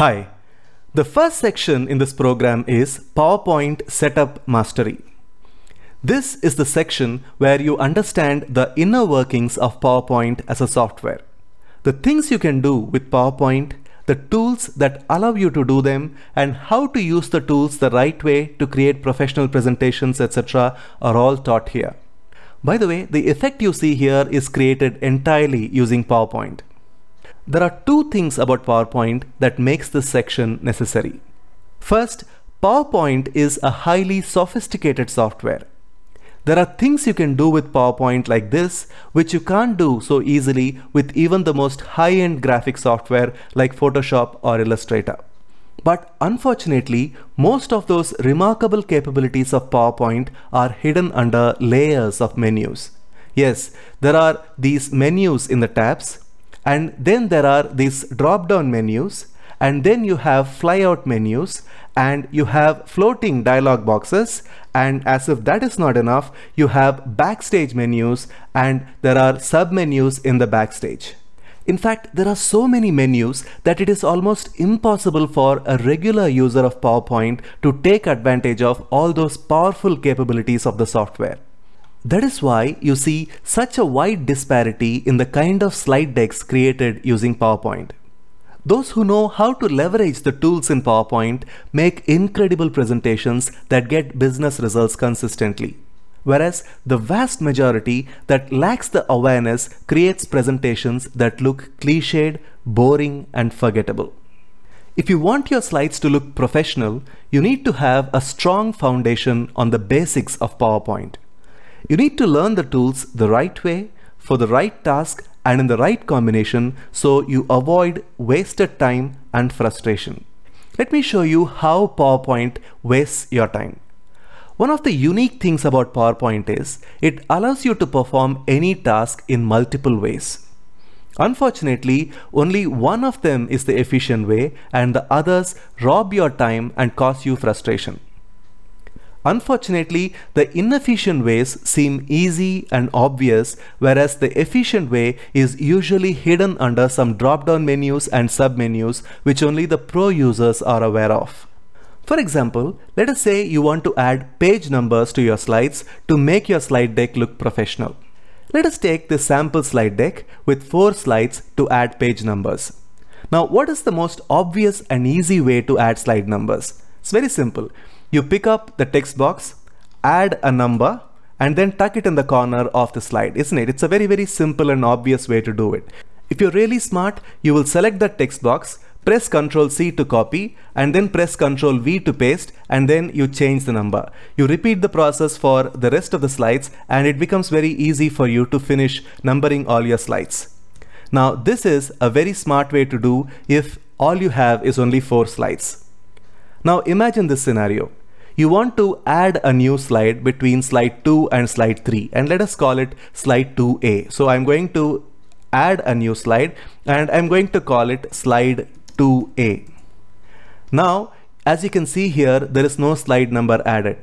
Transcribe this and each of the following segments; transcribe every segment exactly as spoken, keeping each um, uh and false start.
Hi, the first section in this program is PowerPoint Setup Mastery. This is the section where you understand the inner workings of PowerPoint as a software. The things you can do with PowerPoint, the tools that allow you to do them, and how to use the tools the right way to create professional presentations, et cetera are all taught here. By the way, the effect you see here is created entirely using PowerPoint. There are two things about PowerPoint that makes this section necessary. First, PowerPoint is a highly sophisticated software. There are things you can do with PowerPoint like this, which you can't do so easily with even the most high-end graphic software like Photoshop or Illustrator. But unfortunately, most of those remarkable capabilities of PowerPoint are hidden under layers of menus. Yes, there are these menus in the tabs, and then there are these drop-down menus, and then you have flyout menus, and you have floating dialog boxes, and as if that is not enough, you have backstage menus, and there are sub-menus in the backstage. In fact, there are so many menus that it is almost impossible for a regular user of PowerPoint to take advantage of all those powerful capabilities of the software. That is why you see such a wide disparity in the kind of slide decks created using PowerPoint. Those who know how to leverage the tools in PowerPoint make incredible presentations that get business results consistently, whereas the vast majority that lacks the awareness creates presentations that look cliched, boring, and forgettable. If you want your slides to look professional, you need to have a strong foundation on the basics of PowerPoint. You need to learn the tools the right way, for the right task, and in the right combination, so you avoid wasted time and frustration. Let me show you how PowerPoint wastes your time. One of the unique things about PowerPoint is it allows you to perform any task in multiple ways. Unfortunately, only one of them is the efficient way, and the others rob your time and cause you frustration. Unfortunately, the inefficient ways seem easy and obvious, whereas the efficient way is usually hidden under some drop-down menus and sub-menus, which only the pro users are aware of. For example, let us say you want to add page numbers to your slides to make your slide deck look professional. Let us take this sample slide deck with four slides to add page numbers. Now, what is the most obvious and easy way to add slide numbers? It's very simple. You pick up the text box, add a number, and then tuck it in the corner of the slide, isn't it? It's a very, very simple and obvious way to do it. If you're really smart, you will select that text box, press control C to copy, and then press control V to paste, and then you change the number. You repeat the process for the rest of the slides, and it becomes very easy for you to finish numbering all your slides. Now, this is a very smart way to do if all you have is only four slides. Now, imagine this scenario. You want to add a new slide between slide two and slide three, and let us call it slide two A. So I'm going to add a new slide, and I'm going to call it slide two A. Now, as you can see here, there is no slide number added.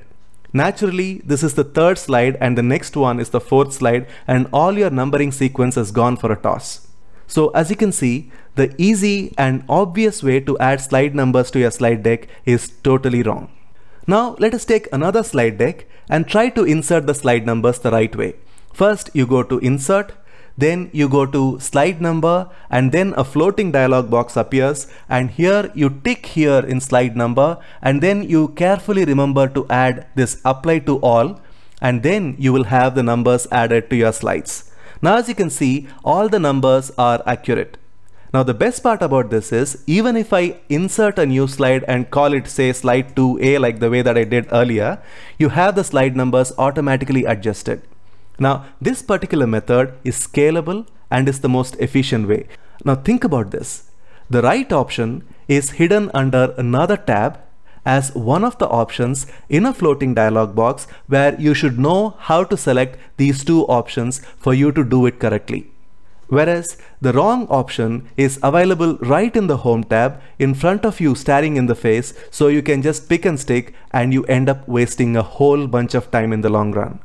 Naturally, this is the third slide, and the next one is the fourth slide, and all your numbering sequence has gone for a toss. So as you can see, the easy and obvious way to add slide numbers to your slide deck is totally wrong. Now let us take another slide deck and try to insert the slide numbers the right way. First you go to insert, then you go to slide number, and then a floating dialog box appears, and here you tick here in slide number, and then you carefully remember to add this apply to all, and then you will have the numbers added to your slides. Now as you can see, all the numbers are accurate. Now the best part about this is, even if I insert a new slide and call it, say, slide two A, like the way that I did earlier, you have the slide numbers automatically adjusted. Now this particular method is scalable and is the most efficient way. Now think about this. The right option is hidden under another tab as one of the options in a floating dialog box, where you should know how to select these two options for you to do it correctly. Whereas the wrong option is available right in the home tab in front of you, staring in the face, so you can just pick and stick, and you end up wasting a whole bunch of time in the long run.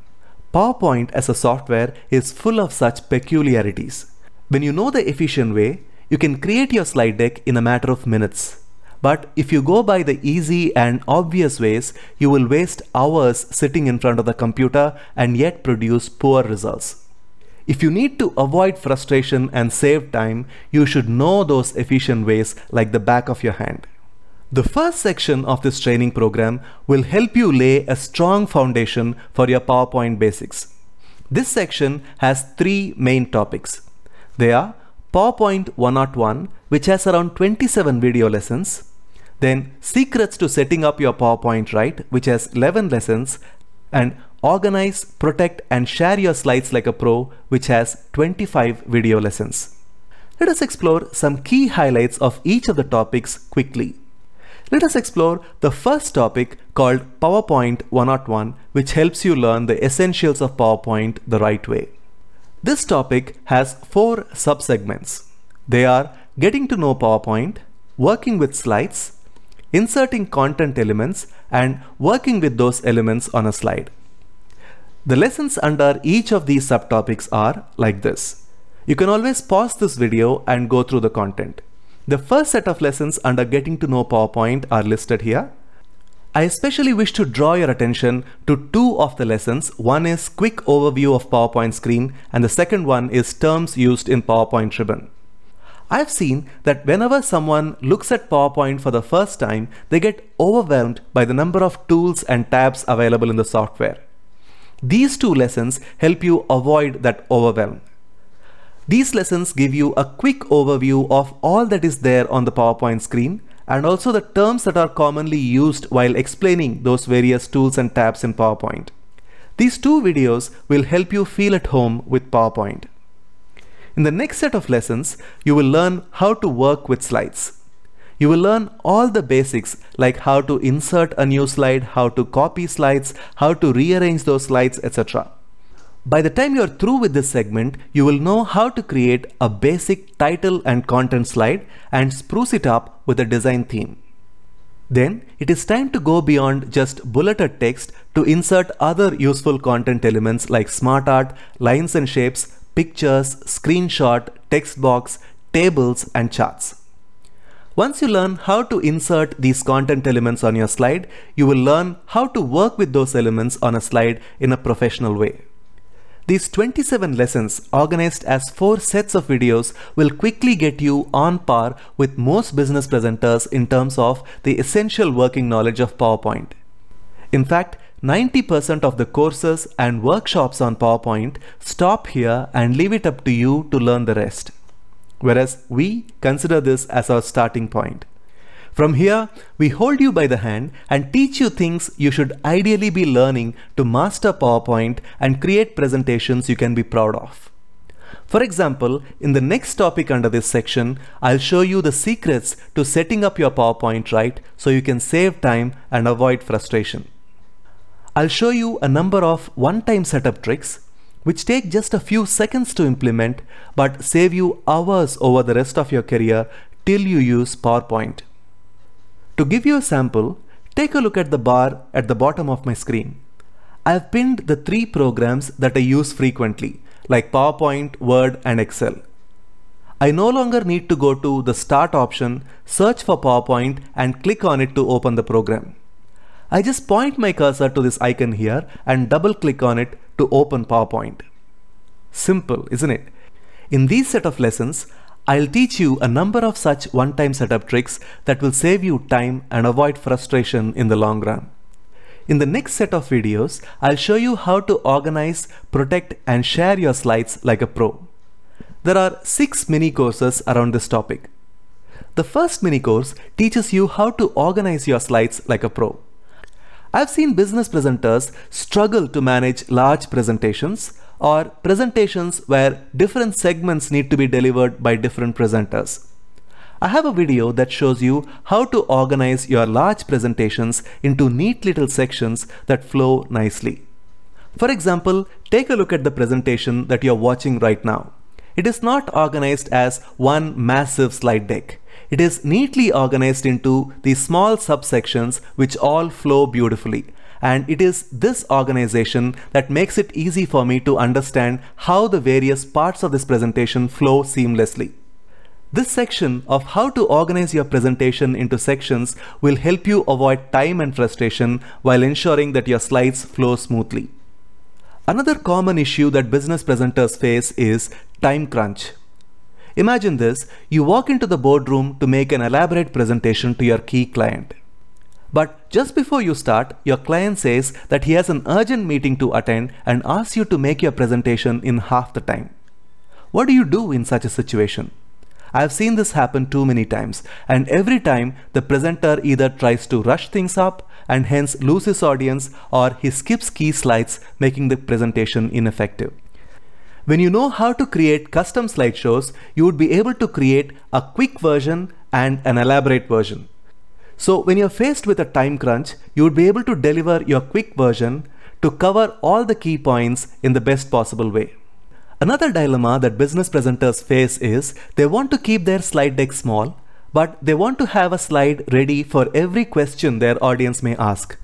PowerPoint as a software is full of such peculiarities. When you know the efficient way, you can create your slide deck in a matter of minutes. But if you go by the easy and obvious ways, you will waste hours sitting in front of the computer and yet produce poor results. If you need to avoid frustration and save time, you should know those efficient ways like the back of your hand. The first section of this training program will help you lay a strong foundation for your PowerPoint basics. This section has three main topics. They are PowerPoint one oh one, which has around twenty-seven video lessons, then Secrets to Setting Up Your PowerPoint Right, which has eleven lessons, and Organize, Protect and Share Your Slides Like a Pro, which has twenty-five video lessons. Let us explore some key highlights of each of the topics quickly. Let us explore the first topic called PowerPoint one oh one, which helps you learn the essentials of PowerPoint the right way. This topic has four sub-segments. They are Getting to Know PowerPoint, Working with Slides, Inserting Content Elements, and Working with Those Elements on a Slide. The lessons under each of these subtopics are like this. You can always pause this video and go through the content. The first set of lessons under Getting to Know PowerPoint are listed here. I especially wish to draw your attention to two of the lessons. One is Quick Overview of PowerPoint Screen and the second one is Terms Used in PowerPoint Ribbon. I've seen that whenever someone looks at PowerPoint for the first time, they get overwhelmed by the number of tools and tabs available in the software. These two lessons help you avoid that overwhelm. These lessons give you a quick overview of all that is there on the PowerPoint screen, and also the terms that are commonly used while explaining those various tools and tabs in PowerPoint. These two videos will help you feel at home with PowerPoint. In the next set of lessons, you will learn how to work with slides. You will learn all the basics like how to insert a new slide, how to copy slides, how to rearrange those slides, et cetera. By the time you are through with this segment, you will know how to create a basic title and content slide and spruce it up with a design theme. Then it is time to go beyond just bulleted text to insert other useful content elements like smart art, lines and shapes, pictures, screenshot, text box, tables and charts. Once you learn how to insert these content elements on your slide, you will learn how to work with those elements on a slide in a professional way. These twenty-seven lessons, organized as four sets of videos, will quickly get you on par with most business presenters in terms of the essential working knowledge of PowerPoint. In fact, ninety percent of the courses and workshops on PowerPoint stop here and leave it up to you to learn the rest. Whereas we consider this as our starting point. From here, we hold you by the hand and teach you things you should ideally be learning to master PowerPoint and create presentations you can be proud of. For example, in the next topic under this section, I'll show you the secrets to setting up your PowerPoint right so you can save time and avoid frustration. I'll show you a number of one-time setup tricks which take just a few seconds to implement but save you hours over the rest of your career till you use PowerPoint. To give you a sample, take a look at the bar at the bottom of my screen. I have pinned the three programs that I use frequently, like PowerPoint, Word, and Excel. I no longer need to go to the Start option, search for PowerPoint, and click on it to open the program. I just point my cursor to this icon here and double-click on it to open PowerPoint. Simple, isn't it? In these set of lessons, I'll teach you a number of such one-time setup tricks that will save you time and avoid frustration in the long run. In the next set of videos, I'll show you how to organize, protect, and share your slides like a pro. There are six mini courses around this topic. The first mini course teaches you how to organize your slides like a pro. I've seen business presenters struggle to manage large presentations or presentations where different segments need to be delivered by different presenters. I have a video that shows you how to organize your large presentations into neat little sections that flow nicely. For example, take a look at the presentation that you're watching right now. It is not organized as one massive slide deck. It is neatly organized into these small subsections which all flow beautifully. And it is this organization that makes it easy for me to understand how the various parts of this presentation flow seamlessly. This section of how to organize your presentation into sections will help you avoid time and frustration while ensuring that your slides flow smoothly. Another common issue that business presenters face is time crunch. Imagine this, you walk into the boardroom to make an elaborate presentation to your key client. But just before you start, your client says that he has an urgent meeting to attend and asks you to make your presentation in half the time. What do you do in such a situation? I've seen this happen too many times, and every time the presenter either tries to rush things up and hence lose his audience, or he skips key slides, making the presentation ineffective. When you know how to create custom slideshows, you would be able to create a quick version and an elaborate version. So when you're faced with a time crunch, you would be able to deliver your quick version to cover all the key points in the best possible way. Another dilemma that business presenters face is they want to keep their slide deck small, but they want to have a slide ready for every question their audience may ask.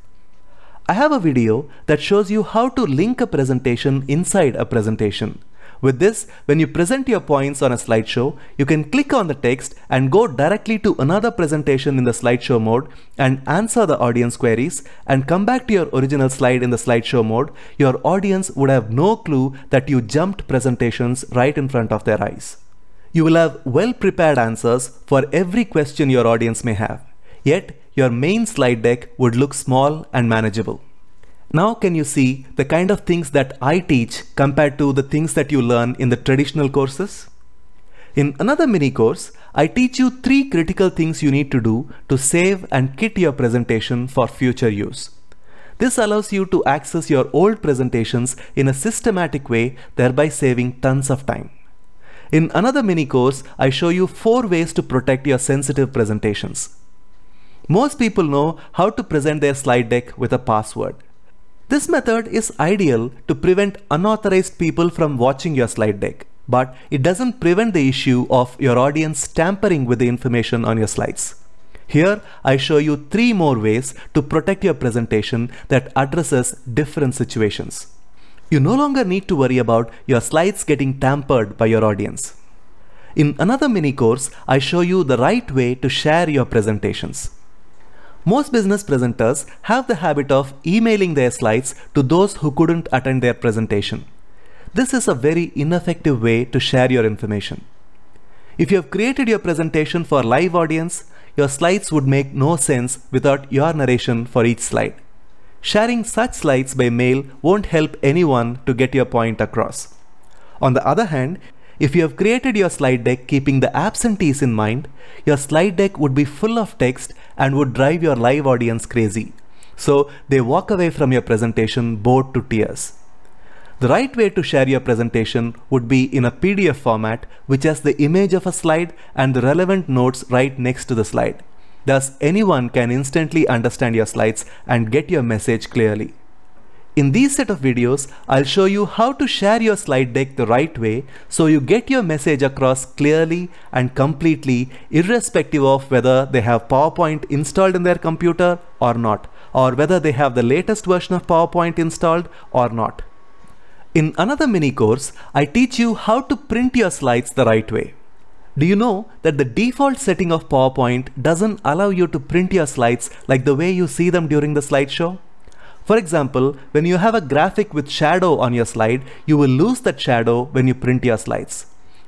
I have a video that shows you how to link a presentation inside a presentation. With this, when you present your points on a slideshow, you can click on the text and go directly to another presentation in the slideshow mode and answer the audience queries and come back to your original slide in the slideshow mode. Your audience would have no clue that you jumped presentations right in front of their eyes. You will have well-prepared answers for every question your audience may have, yet your main slide deck would look small and manageable. Now can you see the kind of things that I teach compared to the things that you learn in the traditional courses? In another mini course, I teach you three critical things you need to do to save and kit your presentation for future use. This allows you to access your old presentations in a systematic way, thereby saving tons of time. In another mini course, I show you four ways to protect your sensitive presentations. Most people know how to present their slide deck with a password. This method is ideal to prevent unauthorized people from watching your slide deck, but it doesn't prevent the issue of your audience tampering with the information on your slides. Here, I show you three more ways to protect your presentation that addresses different situations. You no longer need to worry about your slides getting tampered by your audience. In another mini course, I show you the right way to share your presentations. Most business presenters have the habit of emailing their slides to those who couldn't attend their presentation. This is a very ineffective way to share your information. If you have created your presentation for a live audience, your slides would make no sense without your narration for each slide. Sharing such slides by mail won't help anyone to get your point across. On the other hand, if you have created your slide deck keeping the absentees in mind, your slide deck would be full of text and would drive your live audience crazy. So they walk away from your presentation bored to tears. The right way to share your presentation would be in a P D F format, which has the image of a slide and the relevant notes right next to the slide. Thus, anyone can instantly understand your slides and get your message clearly. In these set of videos, I'll show you how to share your slide deck the right way so you get your message across clearly and completely, irrespective of whether they have PowerPoint installed in their computer or not, or whether they have the latest version of PowerPoint installed or not. In another mini course, I teach you how to print your slides the right way. Do you know that the default setting of PowerPoint doesn't allow you to print your slides like the way you see them during the slideshow? For example, when you have a graphic with shadow on your slide, you will lose that shadow when you print your slides.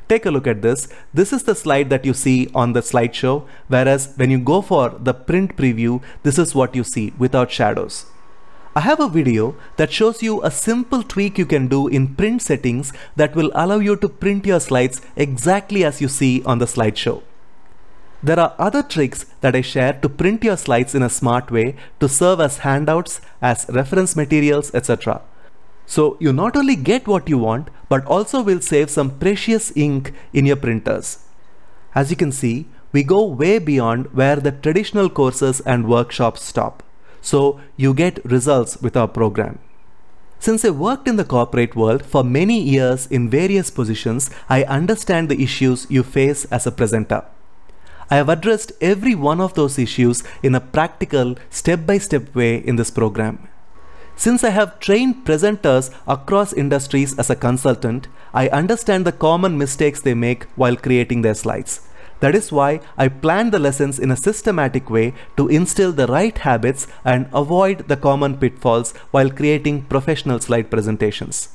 Take a look at this. This is the slide that you see on the slideshow, whereas when you go for the print preview, this is what you see without shadows. I have a video that shows you a simple tweak you can do in print settings that will allow you to print your slides exactly as you see on the slideshow. There are other tricks that I share to print your slides in a smart way to serve as handouts, as reference materials, et cetera. So you not only get what you want, but also will save some precious ink in your printers. As you can see, we go way beyond where the traditional courses and workshops stop. So you get results with our program. Since I worked in the corporate world for many years in various positions, I understand the issues you face as a presenter. I have addressed every one of those issues in a practical, step-by-step way in this program. Since I have trained presenters across industries as a consultant, I understand the common mistakes they make while creating their slides. That is why I plan the lessons in a systematic way to instill the right habits and avoid the common pitfalls while creating professional slide presentations.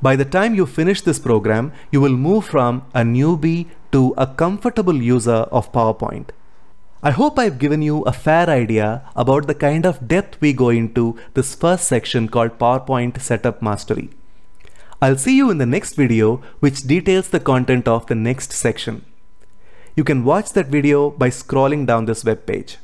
By the time you finish this program, you will move from a newbie to a comfortable user of PowerPoint. I hope I've given you a fair idea about the kind of depth we go into this first section called PowerPoint Setup Mastery. I'll see you in the next video, which details the content of the next section. You can watch that video by scrolling down this web page.